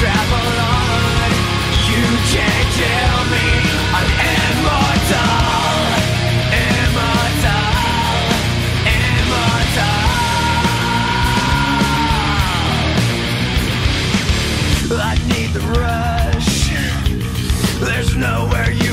travel on. You can't kill me. I'm immortal, immortal, immortal. I need the rush. There's nowhere you